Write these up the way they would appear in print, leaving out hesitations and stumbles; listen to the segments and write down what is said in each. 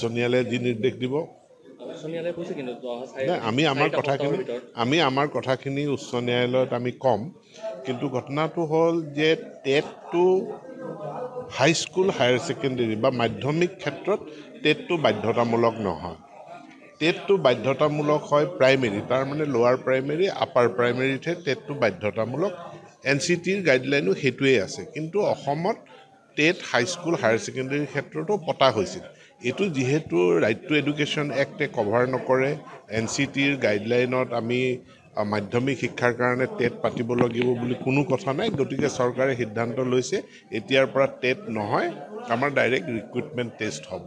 সোনিয়ালে দি নির্দেশ দিব সোনিয়ালে কইছে কিন্তু আমি আমার কথাখিনি উচ্চ ন্যায়ালয়ত আমি কম কিন্তু ঘটনাটো হল যে TET to high school higher secondary বা মাধ্যমিক ক্ষেত্রত টেট টু বাধ্যতামূলক নহয় টেট টু বাধ্যতামূলক হয় প্রাইমারি তার মানে লোয়ার প্রাইমারি আপার প্রাইমারিতে টেট টু বাধ্যতামূলক এনসিটিৰ গাইডলাইনও হেতুয়ে আছে কিন্তু অসমত TET high school higher secondary ক্ষেত্রটো পতা হৈছিল এটু যেহেতু রাইট টু এডুকেশন অ্যাক্টে কভার নকরে এনসিটিৰ গাইডলাইনত আমি মাধ্যমিক শিক্ষাৰ কাৰণে টেট পাতিব লাগিব বুলি কোনো কথা নাই গতিকে সৰকাৰে সিদ্ধান্ত লৈছে এতিয়াৰ পৰা টেট নহয় আমাৰ ডাইৰেক্ট ৰিক্ৰুটমেণ্ট টেষ্ট হ'ব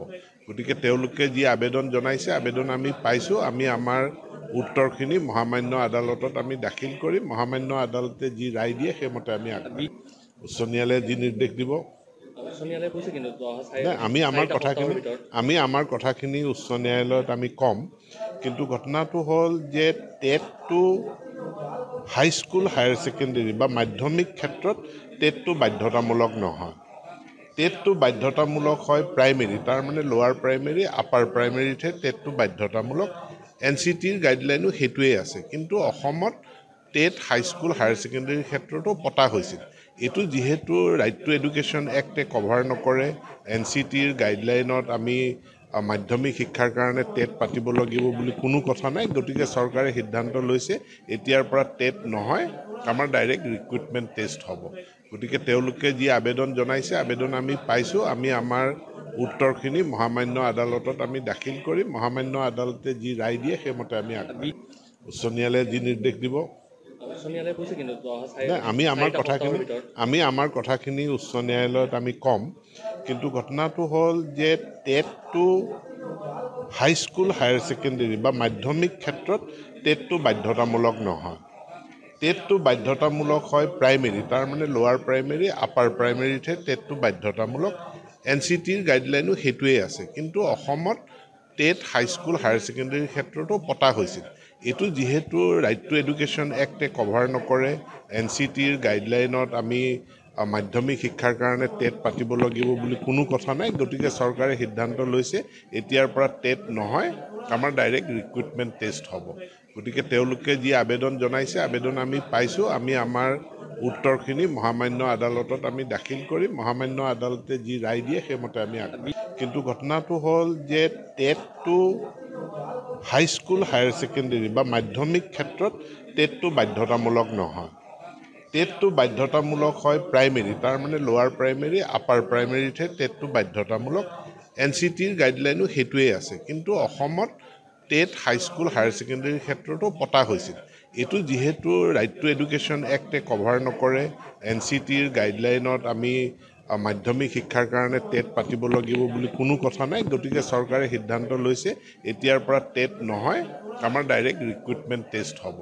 গতিকে তেওঁলোকে যি আবেদন জনাইছে আবেদন আমি পাইছো আমি আমাৰ উত্তৰখিনি মহামান্য আদালতত আমি দাখিল কৰি মহামান্য আদালতে যি ৰায় দিয়ে সেইমতে আমি উচ্চ ন্যায়ালয়ে যি নিৰ্দেশ দিব আমি আমার কথাখিনি উচ্চ ন্যায়ালয়ত আমি কম কিন্তু ঘটনাটো হল যে TET to high school higher secondary বা মাধ্যমিক ক্ষেত্রত টেট টু বাধ্যতামূলক নহয় টেট টু বাধ্যতামূলক হয় প্রাইমারি তার মানে লোয়ার প্রাইমারি আপার প্রাইমারিতে টেট টু বাধ্যতামূলক এনসিটিৰ গাইডলাইনও হেতুয়ে আছে কিন্তু অসমত TET high school higher secondary ক্ষেত্রটো পতা হৈছিল এটু যেহেতু রাইট টু এডুকেশন অ্যাক্টে কভার নকরে এনসিটিৰ গাইডলাইনত আমি মাধ্যমিক শিক্ষাৰ কাৰণে টেট পাতিব লাগিব বুলি কোনো কথা নাই গতিকে সৰকাৰে সিদ্ধান্ত লৈছে এতিয়াৰ পৰা টেট নহয় আমাৰ ডাইৰেক্ট ৰিক্ৰুটমেণ্ট টেষ্ট হ'ব গতিকে তেওঁলোকে যি আবেদন জনাইছে আবেদন আমি পাইছো আমি আমাৰ উত্তৰখিনি মহামান্য আদালতত আমি দাখিল কৰি মহামান্য আদালতে যি ৰায় দিয়ে সেইমতে আমি উচ্চ ন্যায়ালয়ে যি নিৰ্দেশ দিব আমি আমার কথাখিনি উচ্চ ন্যায়ালয়ত আমি কম কিন্তু ঘটনাটো হল যে TET to high school higher secondary বা মাধ্যমিক ক্ষেত্রত টেট টু বাধ্যতামূলক নহয় টেট টু বাধ্যতামূলক হয় প্রাইমারি তার মানে লোয়ার প্রাইমারি আপার প্রাইমারিতে টেট টু বাধ্যতামূলক এনসিটিৰ গাইডলাইনও হেতুয়ে আছে কিন্তু অসমত TET high school higher secondary ক্ষেত্রটো পতা হৈছিল এটু যেহেতু রাইট টু এডুকেশন অ্যাক্টে কভার নকরে এনসিটিৰ গাইডলাইনত আমি মাধ্যমিক শিক্ষাৰ কাৰণে টেট পাতিব লাগিব বুলি কোনো কথা নাই গতিকে সৰকাৰে সিদ্ধান্ত লৈছে এতিয়াৰ পৰা টেট নহয় আমাৰ ডাইৰেক্ট ৰিক্ৰুটমেণ্ট টেষ্ট হ'ব গতিকে তেওঁলোকে যি আবেদন জনাইছে আবেদন আমি পাইছো আমি আমাৰ উত্তৰখিনি মহামান্য আদালতত আমি দাখিল কৰি মহামান্য আদালতে যি ৰায় দিয়ে সেইমতে আমি কিন্তু ঘটনাটো হল যে TET to high school higher secondary বা মাধ্যমিক ক্ষেত্রত টেট টু বাধ্যতামূলক নহয় টেট টু বাধ্যতামূলক হয় প্রাইমারি তার মানে লোয়ার প্রাইমারি আপার প্রাইমারিতে টেট টু বাধ্যতামূলক এনসিটিৰ গাইডলাইনও হেতুয়ে আছে কিন্তু অসমত TET high school higher secondary ক্ষেত্রটো পতা হৈছিল এটু যেহেতু রাইট টু এডুকেশন অ্যাক্টে কভার নকরে এনসিটিৰ গাইডলাইনত আমি মাধ্যমিক শিক্ষাৰ কাৰণে টেট পাতিব লাগিব বুলি কোনো কথা নাই গতিকে সৰকাৰে সিদ্ধান্ত লৈছে এতিয়াৰ পৰা টেট নহয় আমাৰ ডাইৰেক্ট ৰিক্ৰুটমেণ্ট টেষ্ট হ'ব